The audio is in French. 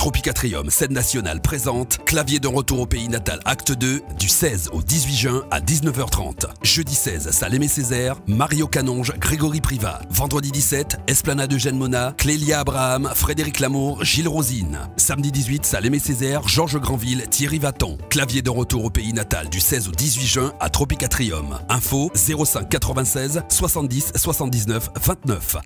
Tropicatrium, scène nationale présente Clavier d'un retour au pays natal, acte 2, du 16 au 18 juin à 19h30. Jeudi 16, salle Aimé Césaire, Mario Canonge, Grégory Privat. Vendredi 17, esplanade Eugène Mona, Clélia Abraham, Frédéric Lamour, Gilles Rosine. Samedi 18, salle Aimé Césaire, Georges Grandville, Thierry Vaton. Clavier d'un retour au pays natal, du 16 au 18 juin à Tropicatrium. Info 05 96 70 79 29.